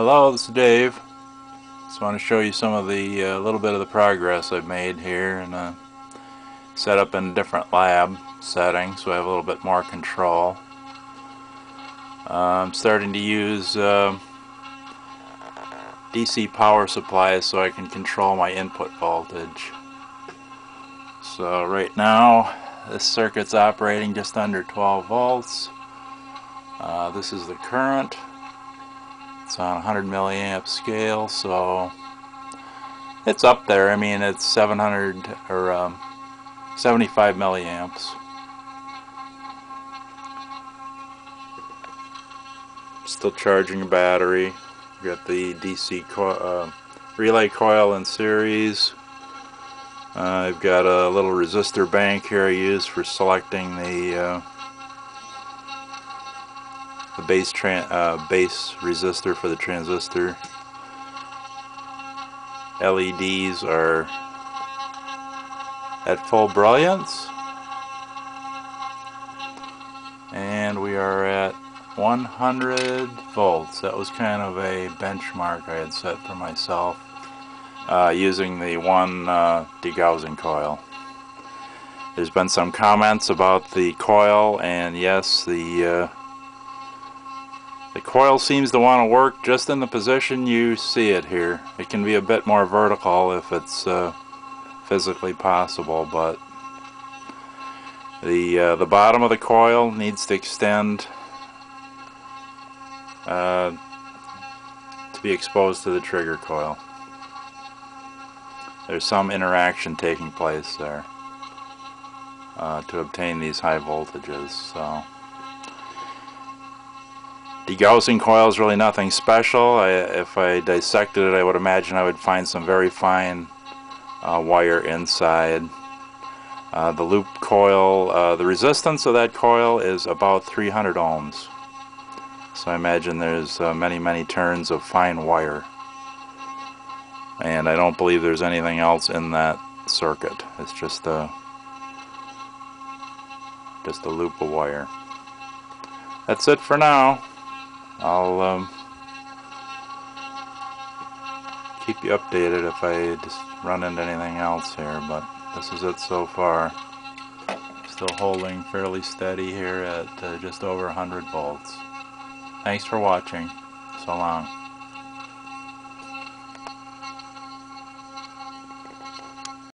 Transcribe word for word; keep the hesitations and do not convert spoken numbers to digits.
Hello, this is Dave. Just want to show you some of the uh, little bit of the progress I've made here in a setup in a different lab setting, so I have a little bit more control. Uh, I'm starting to use uh, D C power supplies so I can control my input voltage. So right now this circuit's operating just under twelve volts. Uh, this is the current. It's on one hundred milliamp scale, so it's up there. I mean, it's seven hundred or um, seventy-five milliamps. Still charging a battery. We've got the D C co uh, relay coil in series. Uh, I've got a little resistor bank here I use for selecting the uh, the base, tran uh, base resistor for the transistor. L E Ds are at full brilliance, and we are at one hundred volts. That was kind of a benchmark I had set for myself, uh, using the one uh, degaussing coil. There's been some comments about the coil, and yes, the uh, The coil seems to want to work just in the position you see it here. It can be a bit more vertical if it's uh, physically possible, but the uh, the bottom of the coil needs to extend uh, to be exposed to the trigger coil. There's some interaction taking place there uh, to obtain these high voltages. So degaussing coil is really nothing special. I, if I dissected it, I would imagine I would find some very fine uh, wire inside. Uh, the loop coil, uh, the resistance of that coil is about three hundred ohms. So I imagine there's uh, many, many turns of fine wire. And I don't believe there's anything else in that circuit. It's just a, just a loop of wire. That's it for now. I'll um, keep you updated if I just run into anything else here, but this is it so far. Still holding fairly steady here at uh, just over one hundred volts. Thanks for watching. So long.